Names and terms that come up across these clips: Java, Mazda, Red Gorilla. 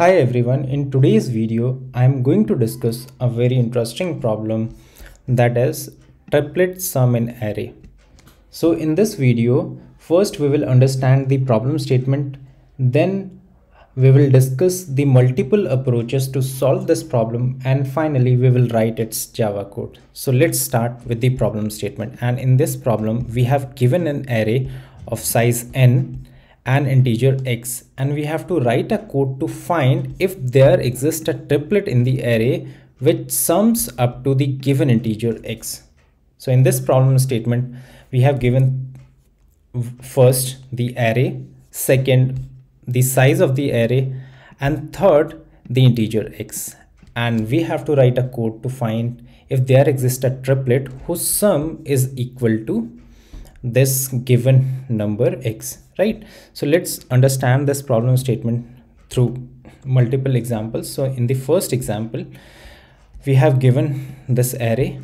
Hi everyone, in today's video I am going to discuss a very interesting problem, that is triplet sum in array. So in this video, first we will understand the problem statement, then we will discuss the multiple approaches to solve this problem, and finally we will write its Java code. So let's start with the problem statement, and in this problem we have given an array of size n, an integer x, and we have to write a code to find if there exists a triplet in the array which sums up to the given integer x. So in this problem statement we have given first the array, second the size of the array, and third the integer x, and we have to write a code to find if there exists a triplet whose sum is equal to this given number x, right? So let's understand this problem statement through multiple examples. So in the first example we have given this array,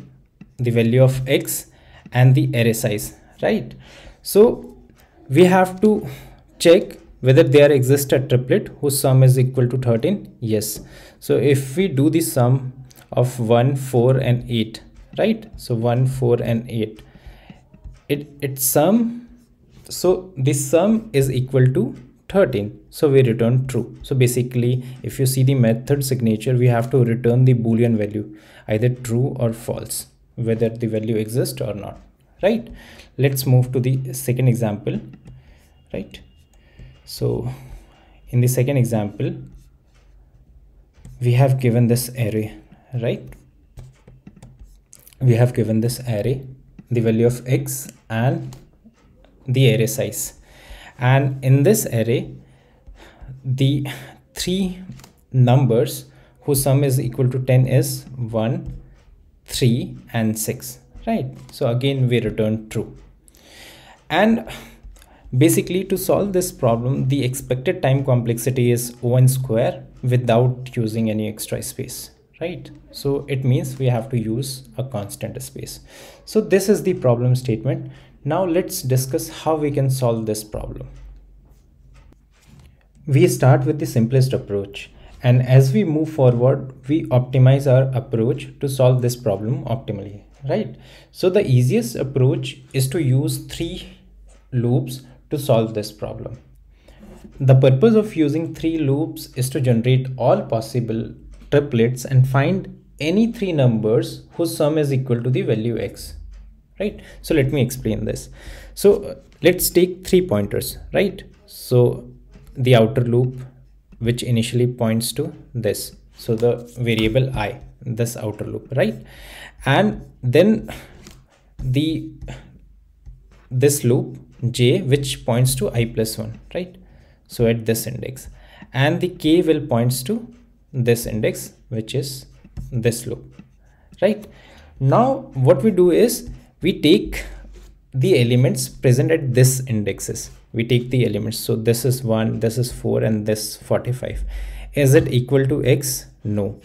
the value of x, and the array size, right? So we have to check whether there exists a triplet whose sum is equal to 13. Yes, so if we do the sum of 1, 4, and 8, right? So 1, 4, and 8, its sum, so this sum is equal to 13, so we return true. So basically if you see the method signature, we have to return the boolean value, either true or false, whether the value exists or not, right? Let's move to the second example, right? So in the second example we have given this array, right? We have given this array, the value of x, and the array size, and in this array the three numbers whose sum is equal to 10 is 1, 3, and 6, right? So again we return true. And basically to solve this problem, the expected time complexity is O(n) squared without using any extra space, right? So it means we have to use a constant space. So this is the problem statement. Now let's discuss how we can solve this problem. We start with the simplest approach, and as we move forward we optimize our approach to solve this problem optimally, right? So the easiest approach is to use 3 loops to solve this problem. The purpose of using 3 loops is to generate all possible triplets and find any 3 numbers whose sum is equal to the value x, right? So let me explain this. So let's take 3 pointers, right? So the outer loop, which initially points to this, so the variable I, this outer loop, right? And then this loop j, which points to i+1, right? So at this index, and the k will points to this index, which is this loop, right? Now what we do is we take the elements present at this indexes, we take the elements, so this is 1, this is 4, and this 45. Is it equal to x? No.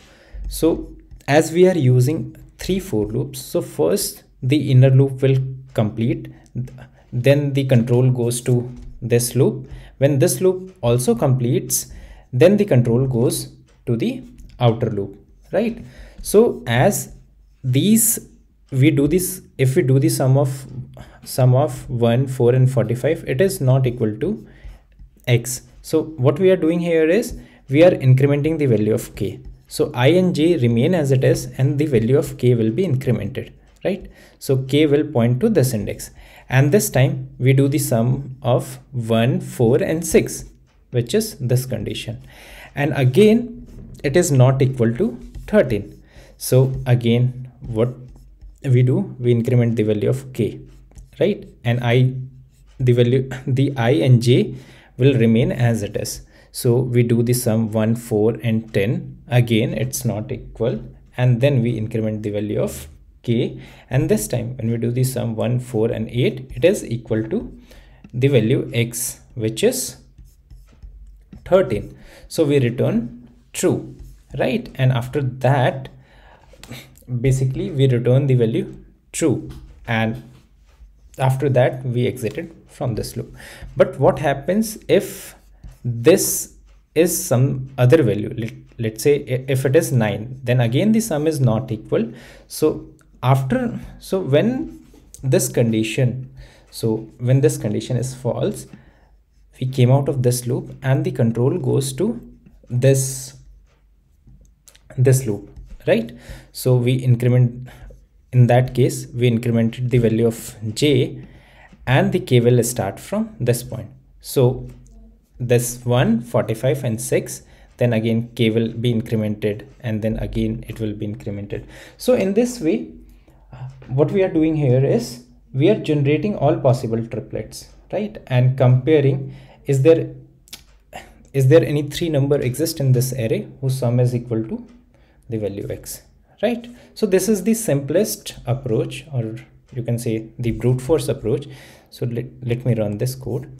So as we are using 3 for loops, so first the inner loop will complete, then the control goes to this loop. When this loop also completes, then the control goes to the outer loop, right? So as these we do this, if we do the sum of 1, 4, and 45, it is not equal to x. So what we are doing here is we are incrementing the value of k, so I and j remain as it is, and the value of k will be incremented, right? So k will point to this index, and this time we do the sum of 1, 4, and 6, which is this condition, and again it is not equal to 13. So again what we do, we increment the value of k, right? And the I and j will remain as it is, so we do the sum 1, 4, and 10, again it's not equal, and then we increment the value of k, and this time when we do the sum 1, 4, and 8, it is equal to the value x, which is 13, so we return true, right? And after that basically we return the value true, and after that we exited from this loop. But what happens if this is some other value, let's say if it is 9, then again the sum is not equal. So after, so when this condition is false, we came out of this loop and the control goes to this loop, right? So we increment, in that case we incremented the value of j and the k will start from this point. So this 1, 45 and 6, then again k will be incremented and then again it will be incremented. So in this way, what we are doing here is we are generating all possible triplets, right, and comparing is there any 3 number exist in this array whose sum is equal to the value x, right? So this is the simplest approach, or you can say the brute force approach. So let me run this code.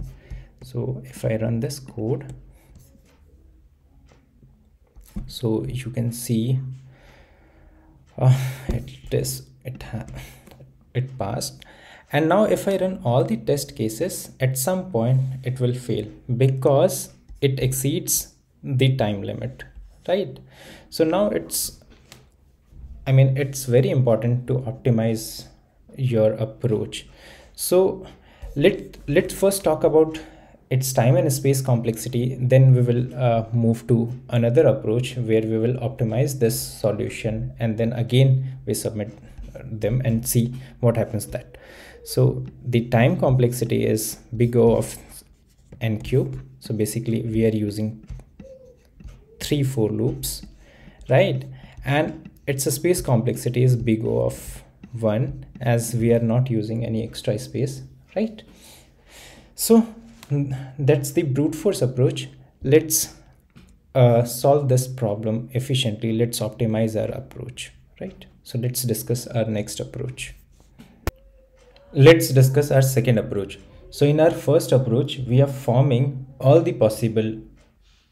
So if I run this code, so you can see it passed. And now if I run all the test cases, at some point it will fail because it exceeds the time limit, right? So now it's very important to optimize your approach. So let's first talk about its time and space complexity, then we will move to another approach where we will optimize this solution, and then again we submit them and see what happens that. So the time complexity is big O of n cube. So basically we are using 3 4 loops, right? And its space complexity is big O of 1, as we are not using any extra space, right? So that's the brute force approach. Let's solve this problem efficiently. Let's optimize our approach, right? So let's discuss our next approach. Let's discuss our second approach. So in our first approach, we are forming all the possible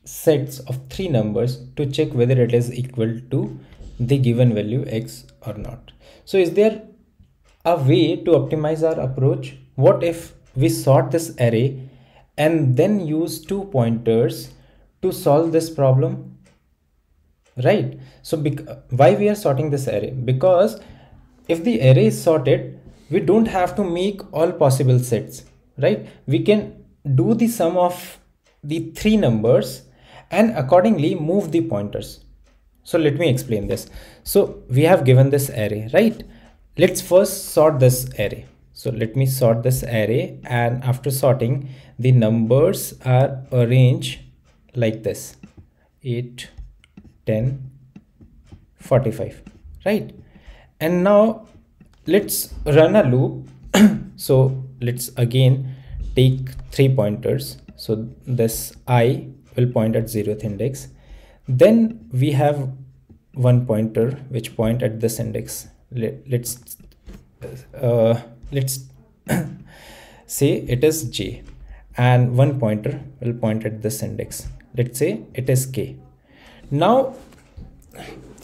sets of 3 numbers to check whether it is equal to the given value x or not. So is there a way to optimize our approach? What if we sort this array and then use 2 pointers to solve this problem, right? So why we are sorting this array? Because if the array is sorted, we don't have to make all possible sets, right? We can do the sum of the 3 numbers and accordingly move the pointers. So let me explain this. So we have given this array, right? Let's first sort this array. So let me sort this array, and after sorting, the numbers are arranged like this: 8, 10, 45, right? And now let's run a loop. So let's again take 3 pointers. So this I will point at 0th index. Then we have 1 pointer which point at this index. Let's say it is j, and 1 pointer will point at this index. Let's say it is k. Now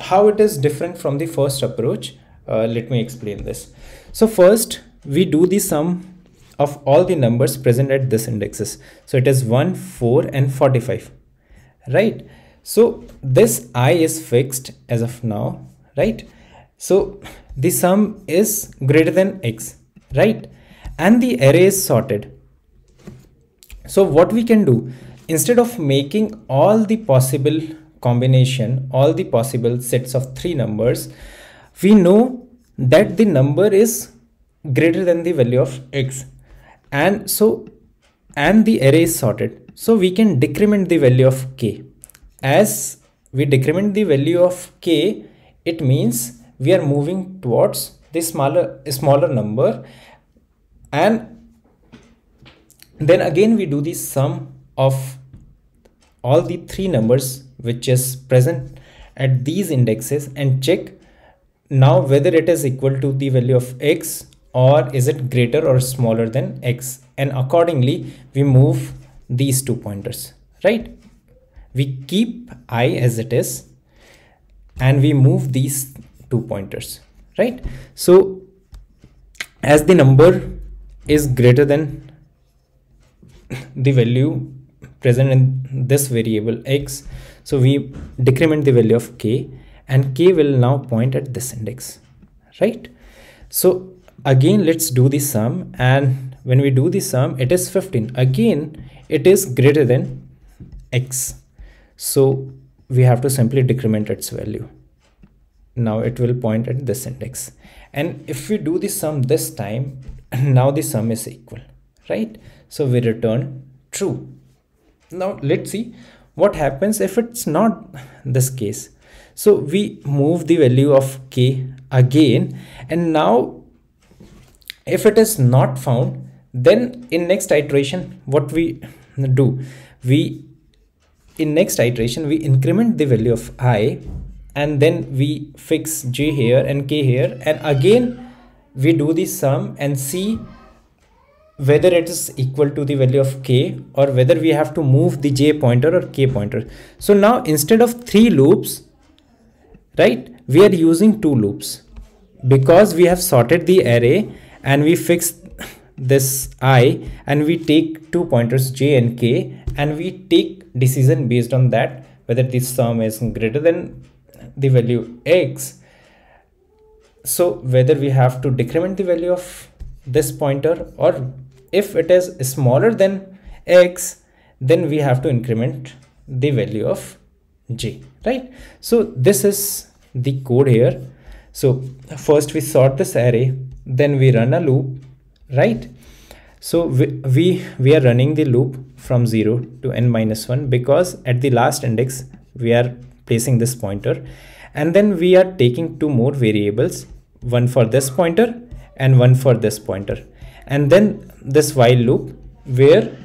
how it is different from the first approach, let me explain this. So first we do the sum of all the numbers present at this indexes. So it is 1, 4 and 45, right? So this I is fixed as of now, right? So the sum is greater than x, right? And the array is sorted. So what we can do, instead of making all the possible combination, all the possible sets of 3 numbers, we know that the number is greater than the value of x, and so, and the array is sorted. So we can decrement the value of k. As we decrement the value of k, it means we are moving towards the smaller number, and then again we do the sum of all the 3 numbers which is present at these indexes and check now whether it is equal to the value of x, or is it greater or smaller than x, and accordingly we move these 2 pointers, right? We keep I as it is and we move these 2 pointers, right? So as the number is greater than the value present in this variable x. So we decrement the value of k, and k will now point at this index, right? So again, let's do the sum, and when we do the sum, it is 15. Again, it is greater than x. So we have to simply decrement its value. Now it will point at this index. And if we do the sum this time, now the sum is equal, right? So we return true. Now let's see what happens if it's not this case. So we move the value of k again, and now if it is not found, then in next iteration, what we do, we increment the value of I, and then we fix j here and k here, and again we do the sum and see whether it is equal to the value of k, or whether we have to move the j pointer or k pointer. So now instead of 3 loops, right, we are using 2 loops, because we have sorted the array and we fix this I, and we take 2 pointers j and k, and we take decision based on that, whether this sum is greater than the value x. So whether we have to decrement the value of this pointer, or if it is smaller than x, then we have to increment the value of j, right? So this is the code here. So first we sort this array, then we run a loop, right? So we are running the loop from 0 to n minus 1, because at the last index we are placing this pointer, and then we are taking 2 more variables, one for this pointer and one for this pointer, and then this while loop, where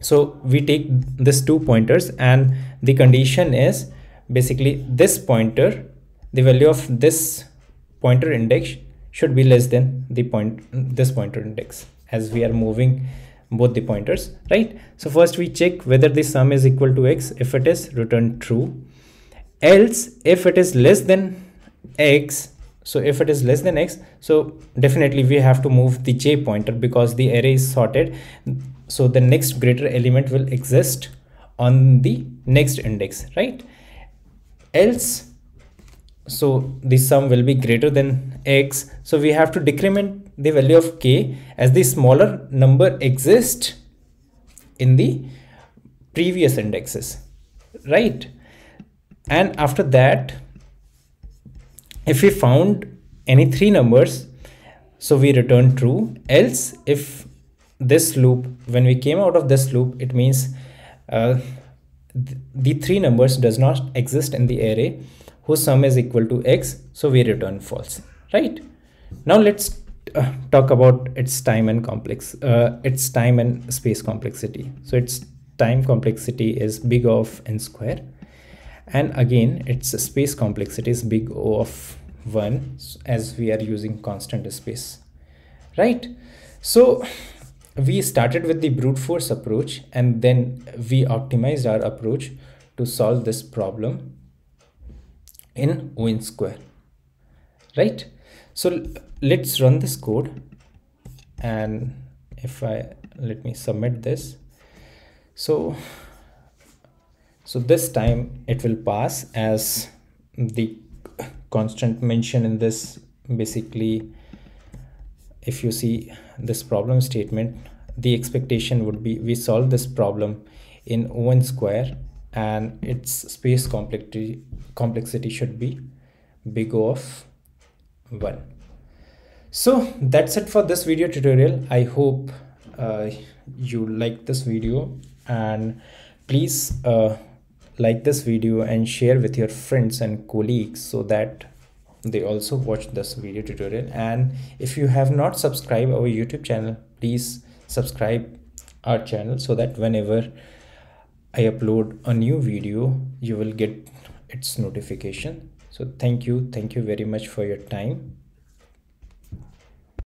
so we take this 2 pointers, and the condition is basically this pointer, the value of this pointer index should be less than the this pointer index, as we are moving both the pointers, right? So first we check whether the sum is equal to x. If it is, return true. Else, if it is less than x, so if it is less than x, so definitely we have to move the j pointer, because the array is sorted. So the next greater element will exist on the next index, right? Else, so the sum will be greater than x. So we have to decrement the value of k, as the smaller number exists in the previous indexes, right? And after that, if we found any 3 numbers, so we return true. Else, if this loop, when we came out of this loop, it means the 3 numbers does not exist in the array whose sum is equal to x, so we return false, right? Now let's talk about its time and space complexity. So its time complexity is big O of n square, and again its space complexity is big O of 1, as we are using constant space, right? So we started with the brute force approach, and then we optimized our approach to solve this problem in O(n) square, right? So let's run this code, and if let me submit this, so this time it will pass as the constant mentioned in this. Basically, if you see this problem statement, the expectation would be we solve this problem in O(n) square, and its space complexity should be big O of 1. So that's it for this video tutorial. I hope you like this video, and please like this video and share with your friends and colleagues, so that they also watch this video tutorial. And if you have not subscribed our YouTube channel, please subscribe our channel, so that whenever I upload a new video, you will get its notification. So thank you very much for your time.